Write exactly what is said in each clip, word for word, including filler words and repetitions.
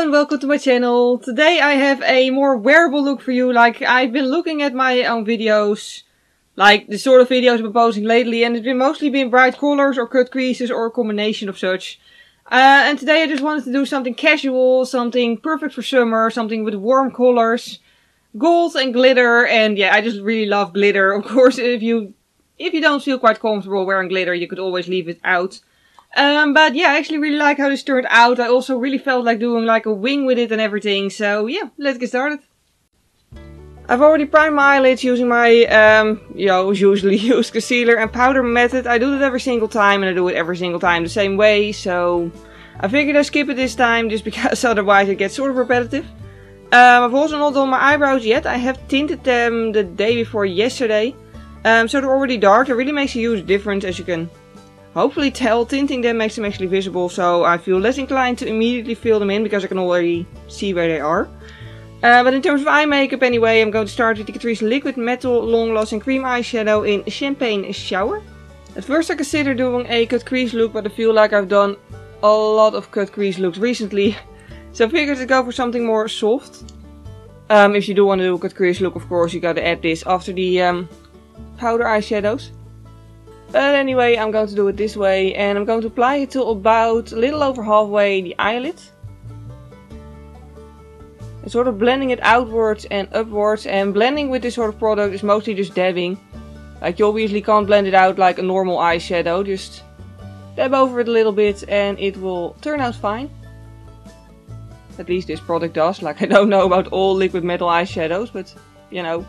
and welcome to my channel. Today I have a more wearable look for you. Like, I've been looking at my own videos, like the sort of videos I've been posting lately, and it's been mostly been bright colors or cut creases or a combination of such. Uh, and today I just wanted to do something casual, something perfect for summer, something with warm colors, gold and glitter. And yeah, I just really love glitter. Of course, if you if you don't feel quite comfortable wearing glitter, you could always leave it out. Um, but yeah, I actually really like how this turned out. I also really felt like doing like a wing with it and everything. So yeah, let's get started. I've already primed my eyelids using my, um, you know, usually used concealer and powder method. I do that every single time, and I do it every single time the same way. So I figured I'd skip it this time, just because otherwise it gets sort of repetitive. Um, I've also not done my eyebrows yet. I have tinted them the day before yesterday. Um, so they're already dark. It really makes a huge difference, as you can hopefully tell. Tinting them makes them actually visible, so I feel less inclined to immediately fill them in because I can already see where they are. Uh, but in terms of eye makeup anyway, I'm going to start with the Catrice Liquid Metal Long Lasting Cream Eyeshadow in Champagne Shower. At first I considered doing a cut crease look, but I feel like I've done a lot of cut crease looks recently. So I figured to go for something more soft. Um, if you do want to do a cut crease look, of course, you gotta add this after the um, powder eyeshadows. But anyway, I'm going to do it this way, and I'm going to apply it till about a little over halfway the eyelid. And sort of blending it outwards and upwards, and blending with this sort of product is mostly just dabbing. Like, you obviously can't blend it out like a normal eyeshadow, just dab over it a little bit and it will turn out fine. At least this product does. Like, I don't know about all liquid metal eyeshadows, but you know.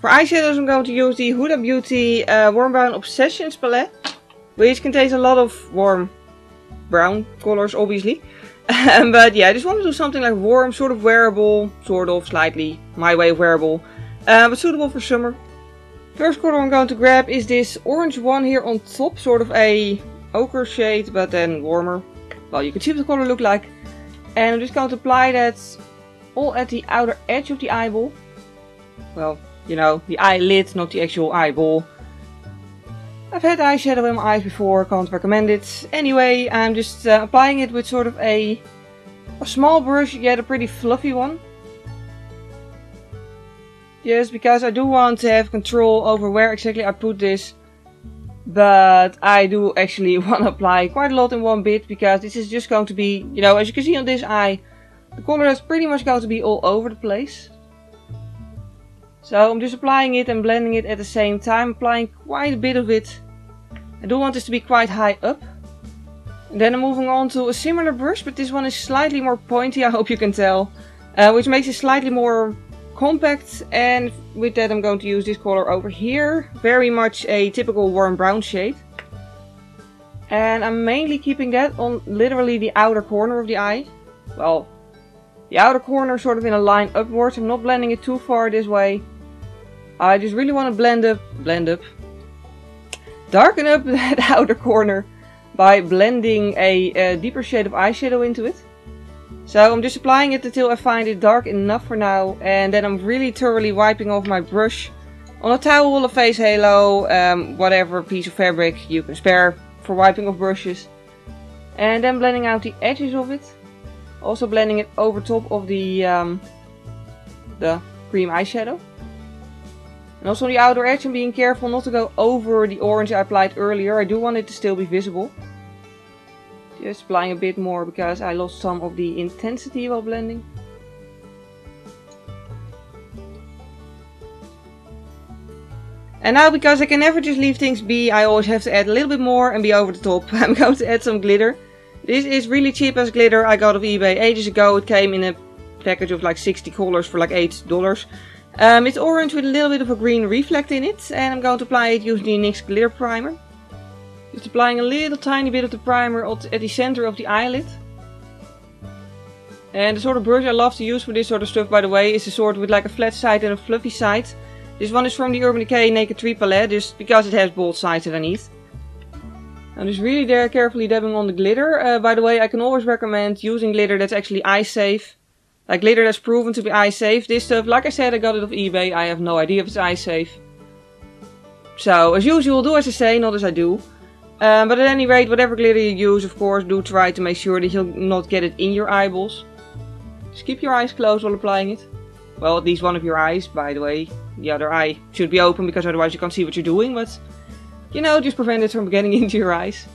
For eyeshadows I'm going to use the Huda Beauty uh, Warm Brown Obsessions Palette, which contains a lot of warm brown colors, obviously. But yeah, I just want to do something like warm, sort of wearable, sort of slightly my way of wearable, uh, but suitable for summer. First color I'm going to grab is this orange one here on top, sort of a ochre shade, but then warmer. Well, you can see what the color look like. And I'm just going to apply that all at the outer edge of the eyeball. Well, you know, the eyelid, not the actual eyeball. I've had eyeshadow in my eyes before, can't recommend it. Anyway, I'm just uh, applying it with sort of a, a small brush, yet a pretty fluffy one. Yes, because I do want to have control over where exactly I put this. But I do actually want to apply quite a lot in one bit, because this is just going to be, you know, as you can see on this eye, the color is pretty much going to be all over the place. So I'm just applying it and blending it at the same time, applying quite a bit of it. I do want this to be quite high up. And then I'm moving on to a similar brush, but this one is slightly more pointy, I hope you can tell. Uh, which makes it slightly more compact, and with that I'm going to use this color over here. Very much a typical warm brown shade. And I'm mainly keeping that on literally the outer corner of the eye. Well, the outer corner sort of in a line upwards. I'm not blending it too far this way. I just really want to blend up, blend up, darken up that outer corner by blending a, a deeper shade of eyeshadow into it. So I'm just applying it until I find it dark enough for now, and then I'm really thoroughly wiping off my brush on a towel, a face halo, um, whatever piece of fabric you can spare for wiping off brushes, and then blending out the edges of it. Also blending it over top of the um, the cream eyeshadow. And also on the outer edge, I'm being careful not to go over the orange I applied earlier. I do want it to still be visible. Just applying a bit more because I lost some of the intensity while blending. And now, because I can never just leave things be, I always have to add a little bit more and be over the top. I'm going to add some glitter. This is really cheap as glitter. I got it off eBay ages ago. It came in a package of like sixty colors for like eight dollars. Um, it's orange with a little bit of a green reflect in it. And I'm going to apply it using the NYX Glitter Primer. Just applying a little tiny bit of the primer at the center of the eyelid. And the sort of brush I love to use for this sort of stuff, by the way, is the sort with like a flat side and a fluffy side. This one is from the Urban Decay Naked Tria Palette, just because it has both sides underneath. I'm just really there carefully dabbing on the glitter. Uh, by the way, I can always recommend using glitter that's actually eye safe. Like glitter that's proven to be eye safe. This stuff, like I said, I got it off eBay. I have no idea if it's eye safe. So, as usual, do as I say, not as I do. Um, but at any rate, whatever glitter you use, of course, do try to make sure that you'll not get it in your eyeballs. Just keep your eyes closed while applying it. Well, at least one of your eyes, by the way. The other eye should be open, because otherwise you can't see what you're doing, but... you know, just prevent it from getting into your eyes.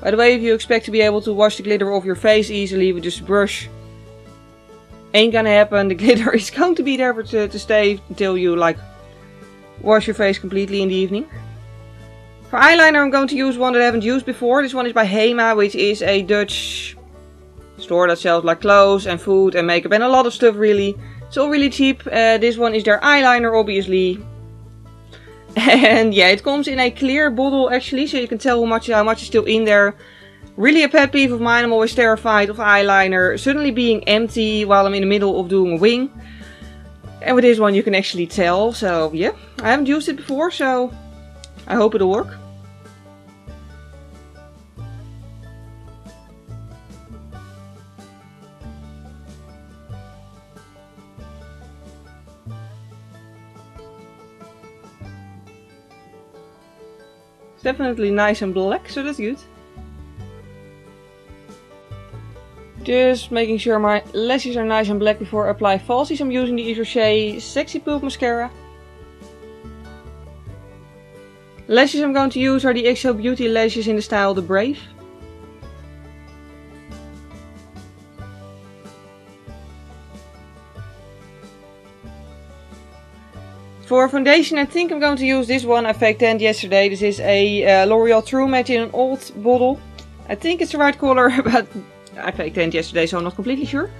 By the way, if you expect to be able to wash the glitter off your face easily with just a brush, ain't gonna happen. The glitter is going to be there for to, to stay until you, like, wash your face completely in the evening. For eyeliner, I'm going to use one that I haven't used before. This one is by HEMA, which is a Dutch store that sells like clothes and food and makeup and a lot of stuff, really. It's all really cheap. Uh, this one is their eyeliner, obviously. And yeah, it comes in a clear bottle, actually, so you can tell how much, how much is still in there. Really a pet peeve of mine. I'm always terrified of eyeliner suddenly being empty while I'm in the middle of doing a wing. And with this one you can actually tell, so yeah. I haven't used it before, so I hope it'll work. It's definitely nice and black, so that's good. Just making sure my lashes are nice and black before I apply falsies. I'm using the Yves Rocher Sexy Pulp Mascara. Lashes I'm going to use are the X O Beauty lashes in the style The Brave. For foundation, I think I'm going to use this one I fake tanned yesterday. This is a uh, L'Oreal True Match in an old bottle. I think it's the right color, but I fake tanned yesterday, so I'm not completely sure.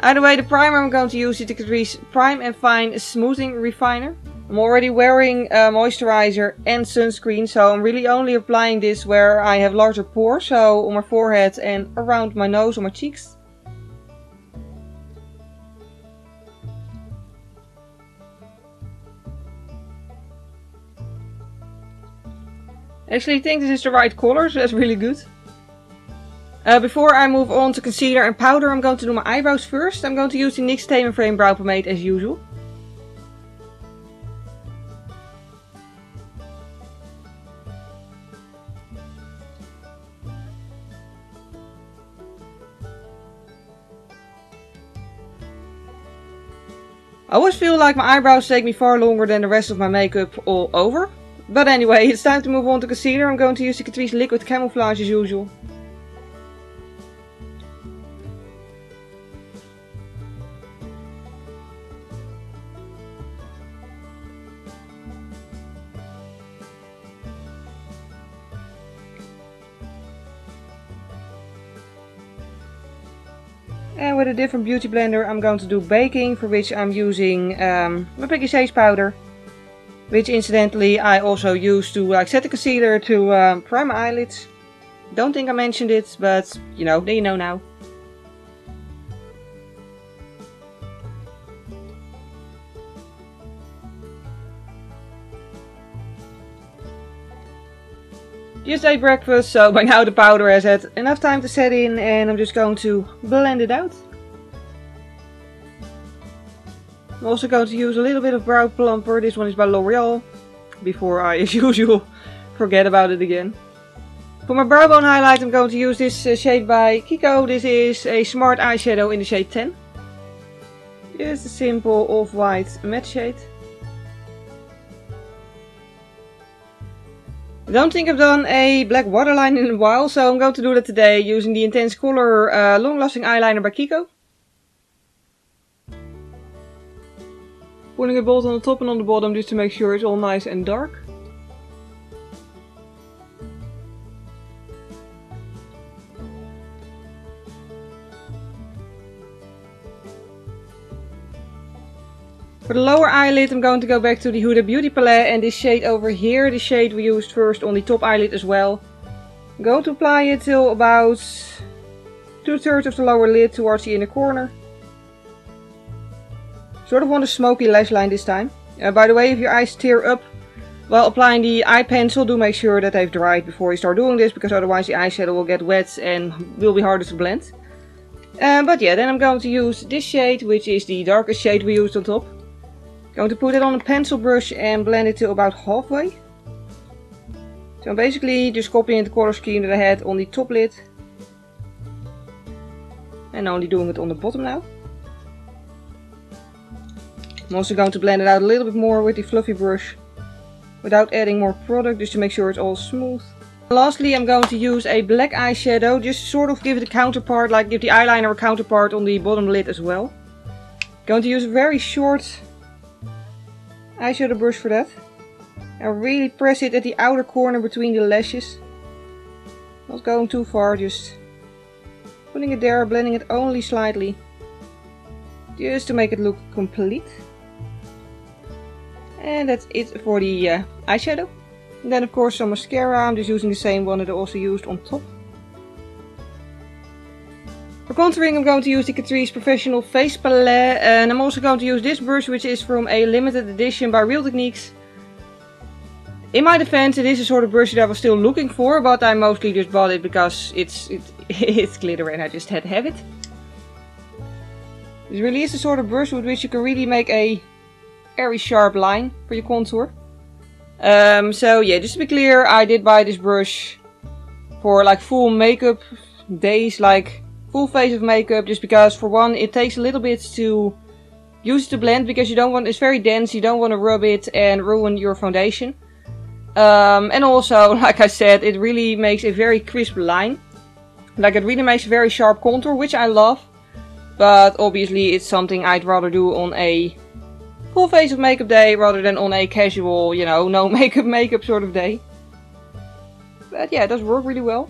Either way, the primer I'm going to use is the Catrice Prime and Fine Smoothing Refiner. I'm already wearing uh, moisturizer and sunscreen, so I'm really only applying this where I have larger pores, so on my forehead and around my nose, on my cheeks. Actually, I think this is the right color, so that's really good. Uh, before I move on to concealer and powder, I'm going to do my eyebrows first. I'm going to use the NYX Thame and Frame Brow Pomade as usual. I always feel like my eyebrows take me far longer than the rest of my makeup all over. But anyway, it's time to move on to concealer. I'm going to use the Catrice Liquid Camouflage as usual. And with a different beauty blender I'm going to do baking, for which I'm using um, my Peggy Sage Powder. Which incidentally I also use to like, set the concealer to um, prime my eyelids. Don't think I mentioned it, but you know, then you know now. Just ate breakfast, so by now the powder has had enough time to set in, and I'm just going to blend it out. I'm also going to use a little bit of Brow Plumper. This one is by L'Oreal, before I, as usual, forget about it again. For my brow bone highlight I'm going to use this shade by Kiko. This is a Smart eyeshadow in the shade ten. Just a simple off-white matte shade. I don't think I've done a black waterline in a while, so I'm going to do that today using the Intense Color uh, Long Lasting Eyeliner by Kiko. Putting it both on the top and on the bottom just to make sure it's all nice and dark. For the lower eyelid I'm going to go back to the Huda Beauty palette and this shade over here, the shade we used first on the top eyelid as well. I'm going to apply it till about two-thirds of the lower lid towards the inner corner. Sort of on the smoky lash line this time. Uh, by the way, if your eyes tear up while applying the eye pencil, do make sure that they've dried before you start doing this, because otherwise the eyeshadow will get wet and will be harder to blend. Uh, but yeah, then I'm going to use this shade, which is the darkest shade we used on top. Going to put it on a pencil brush and blend it to about halfway. So basically just copying the color scheme that I had on the top lid and only doing it on the bottom now. I'm also going to blend it out a little bit more with the fluffy brush without adding more product, just to make sure it's all smooth. And lastly, I'm going to use a black eyeshadow, just to sort of give it a counterpart, like give the eyeliner a counterpart on the bottom lid as well. I'm going to use a very short eyeshadow brush for that. And really press it at the outer corner between the lashes. Not going too far, just putting it there, blending it only slightly. Just to make it look complete. And that's it for the uh, eyeshadow. And then of course some mascara. I'm just using the same one that I also used on top. For contouring I'm going to use the Catrice Professional Face Palette. And I'm also going to use this brush, which is from a limited edition by Real Techniques. In my defense, it is a sort of brush that I was still looking for, but I mostly just bought it because it's, it's, it's glitter and I just had to have it. This really is the sort of brush with which you can really make a very sharp line for your contour. Um, so yeah, just to be clear, I did buy this brush for like full makeup days, like full face of makeup, just because for one, it takes a little bit to use it to blend, because you don't want, it's very dense, you don't want to rub it and ruin your foundation. Um, and also, like I said, it really makes a very crisp line. Like it really makes a very sharp contour, which I love. But obviously it's something I'd rather do on a full face of makeup day rather than on a casual, you know, no makeup makeup sort of day. But yeah, it does work really well.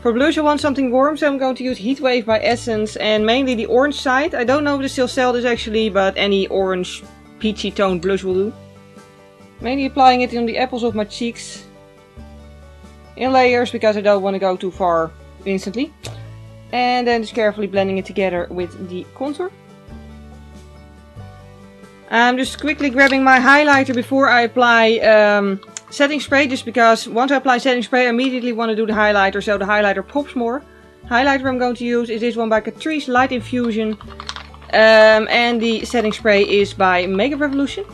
For blush I want something warm, so I'm going to use Heat Wave by Essence and mainly the orange side. I don't know if they still sell this actually, but any orange peachy toned blush will do. Mainly applying it on the apples of my cheeks. In layers, because I don't want to go too far instantly. And then just carefully blending it together with the contour. I'm just quickly grabbing my highlighter before I apply um, setting spray, just because once I apply setting spray I immediately want to do the highlighter, so the highlighter pops more. Highlighter I'm going to use is this one by Catrice Light Infusion, um, and the setting spray is by Makeup Revolution.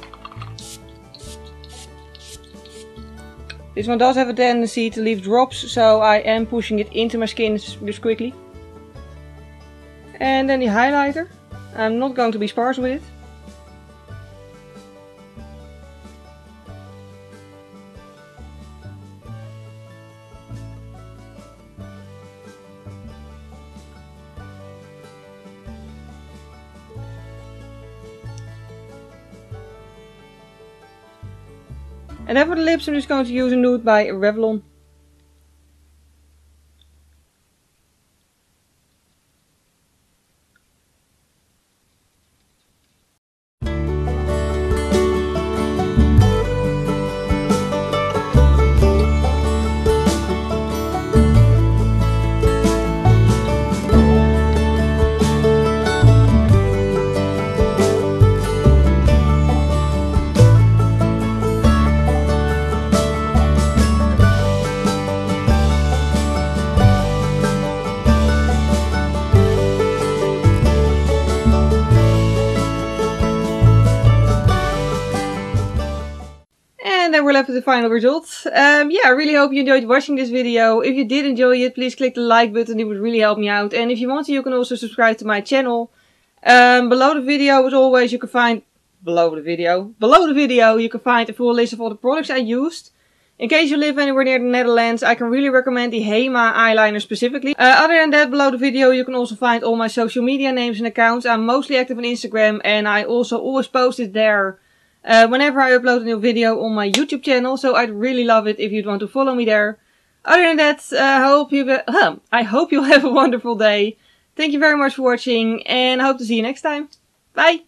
This one does have a tendency to leave drops, so I am pushing it into my skin just quickly. And then the highlighter, I'm not going to be sparse with it. And then for the lips I'm just going to use a nude by Revlon. We're left with the final results. Um, yeah, I really hope you enjoyed watching this video. If you did enjoy it, please click the like button, it would really help me out. And if you want to, you can also subscribe to my channel. Um, below the video, as always, you can find... Below the video? Below the video, you can find a full list of all the products I used. In case you live anywhere near the Netherlands, I can really recommend the HEMA eyeliner specifically. Uh, other than that, below the video you can also find all my social media names and accounts. I'm mostly active on Instagram and I also always post it there. Uh, whenever I upload a new video on my YouTube channel, so I'd really love it if you'd want to follow me there. Other than that, uh, hope you uh, I hope you'll have a wonderful day. Thank you very much for watching and I hope to see you next time. Bye!